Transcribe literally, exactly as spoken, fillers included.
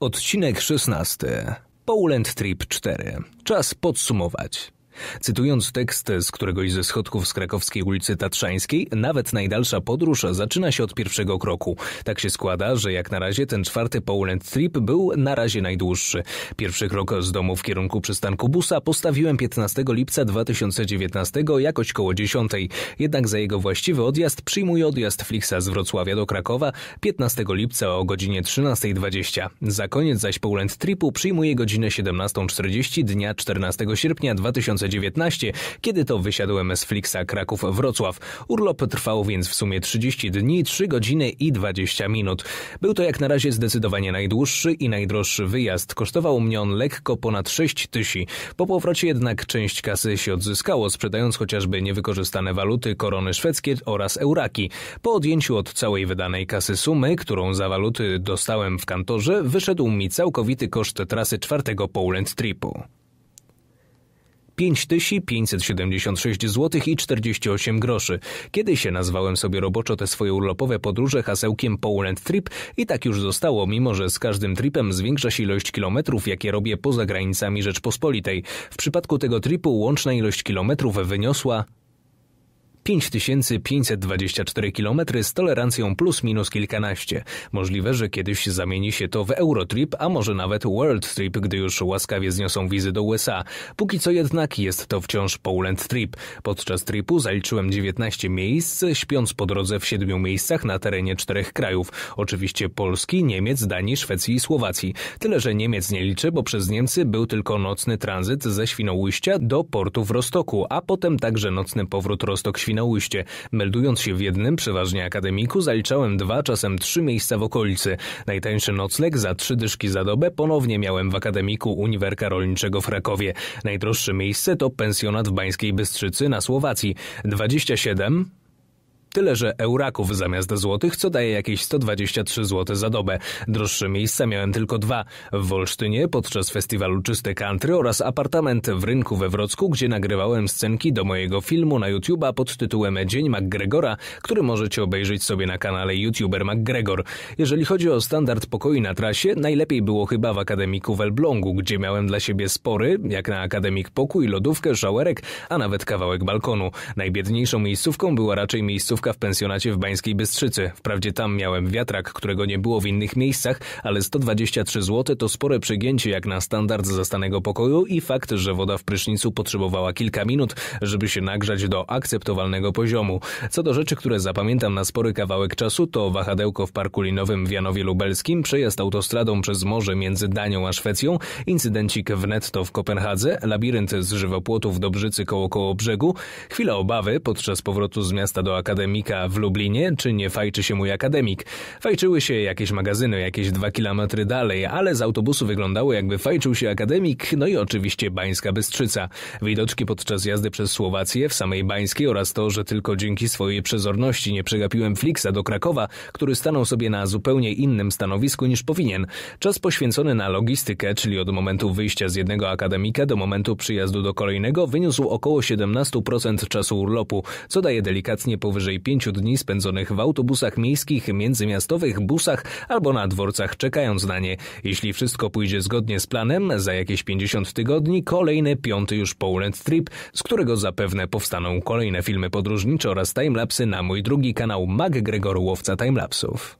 Odcinek szesnasty. Poland Trip cztery. Czas podsumować. Cytując tekst z któregoś ze schodków z krakowskiej ulicy Tatrzańskiej, nawet najdalsza podróż zaczyna się od pierwszego kroku. Tak się składa, że jak na razie ten czwarty Poland Trip był na razie najdłuższy. Pierwszy krok z domu w kierunku przystanku busa postawiłem piętnastego lipca dwa tysiące dziewiętnastego jakoś koło dziesiątej. Jednak za jego właściwy odjazd przyjmuję odjazd Flixa z Wrocławia do Krakowa piętnastego lipca o godzinie trzynastej dwadzieścia. Za koniec zaś Poland Tripu przyjmuję godzinę siedemnastą czterdzieści dnia czternastego sierpnia dwa tysiące dziewiętnastego, kiedy to wysiadłem z Flixa Kraków-Wrocław. Urlop trwał więc w sumie trzydzieści dni, trzy godziny i dwadzieścia minut. Był to jak na razie zdecydowanie najdłuższy i najdroższy wyjazd. Kosztował mnie on lekko ponad sześć tysięcy. Po powrocie jednak część kasy się odzyskało, sprzedając chociażby niewykorzystane waluty, korony szwedzkie oraz euraki. Po odjęciu od całej wydanej kasy sumy, którą za waluty dostałem w kantorze, wyszedł mi całkowity koszt trasy czwartego Poland Tripu. pięć tysięcy pięćset siedemdziesiąt sześć złotych i czterdzieści osiem groszy. Kiedyś nazwałem sobie roboczo te swoje urlopowe podróże hasełkiem Poland Trip i tak już zostało, mimo że z każdym tripem zwiększa się ilość kilometrów, jakie robię poza granicami Rzeczpospolitej. W przypadku tego tripu łączna ilość kilometrów wyniosła pięć tysięcy pięćset dwadzieścia cztery kilometry z tolerancją plus minus kilkanaście. Możliwe, że kiedyś zamieni się to w Eurotrip, a może nawet World Trip, gdy już łaskawie zniosą wizy do U S A. Póki co jednak jest to wciąż Poland Trip. Podczas tripu zaliczyłem dziewiętnaście miejsc, śpiąc po drodze w siedmiu miejscach na terenie czterech krajów. Oczywiście Polski, Niemiec, Danii, Szwecji i Słowacji. Tyle, że Niemiec nie liczę, bo przez Niemcy był tylko nocny tranzyt ze Świnoujścia do portu w Rostoku, a potem także nocny powrót Rostok-Świnoujście. Meldując się w jednym, przeważnie akademiku, zaliczałem dwa, czasem trzy miejsca w okolicy. Najtańszy nocleg za trzy dyszki za dobę ponownie miałem w akademiku Uniwerka Rolniczego w Krakowie. Najdroższe miejsce to pensjonat w Bańskiej Bystrzycy na Słowacji. dwadzieścia siedem... Tyle, że euraków zamiast złotych, co daje jakieś sto dwadzieścia trzy złote za dobę. Droższe miejsca miałem tylko dwa. W Olsztynie podczas festiwalu Czyste Country oraz apartament w Rynku we Wrocku, gdzie nagrywałem scenki do mojego filmu na YouTube'a pod tytułem Dzień McGregora, który możecie obejrzeć sobie na kanale YouTuber McGregor. Jeżeli chodzi o standard pokoi na trasie, najlepiej było chyba w akademiku w Elblągu, gdzie miałem dla siebie spory, jak na akademik pokój, lodówkę, szałerek, a nawet kawałek balkonu. Najbiedniejszą miejscówką była raczej miejscówka w pensjonacie w Bańskiej Bystrzycy. Wprawdzie tam miałem wiatrak, którego nie było w innych miejscach, ale sto dwadzieścia trzy złote to spore przegięcie jak na standard zastanego pokoju i fakt, że woda w prysznicu potrzebowała kilka minut, żeby się nagrzać do akceptowalnego poziomu. Co do rzeczy, które zapamiętam na spory kawałek czasu, to wahadełko w parku linowym w Janowie Lubelskim, przejazd autostradą przez morze między Danią a Szwecją, incydencik w netto w Kopenhadze, labirynt z żywopłotu w Dobrzycy koło koło brzegu, chwila obawy podczas powrotu z miasta do Akademii Mika w Lublinie, czy nie fajczy się mój akademik. Fajczyły się jakieś magazyny, jakieś dwa kilometry dalej, ale z autobusu wyglądało, jakby fajczył się akademik, no i oczywiście Bańska Bystrzyca. Widoczki podczas jazdy przez Słowację w samej Bańskiej oraz to, że tylko dzięki swojej przezorności nie przegapiłem Flixa do Krakowa, który stanął sobie na zupełnie innym stanowisku niż powinien. Czas poświęcony na logistykę, czyli od momentu wyjścia z jednego akademika do momentu przyjazdu do kolejnego, wyniósł około siedemnaście procent czasu urlopu, co daje delikatnie powyżej pięciu dni spędzonych w autobusach miejskich, międzymiastowych, busach albo na dworcach, czekając na nie. Jeśli wszystko pójdzie zgodnie z planem, za jakieś pięćdziesiąt tygodni kolejny, piąty już Poland Trip, z którego zapewne powstaną kolejne filmy podróżnicze oraz timelapsy na mój drugi kanał Mag Łowca Timelapsów.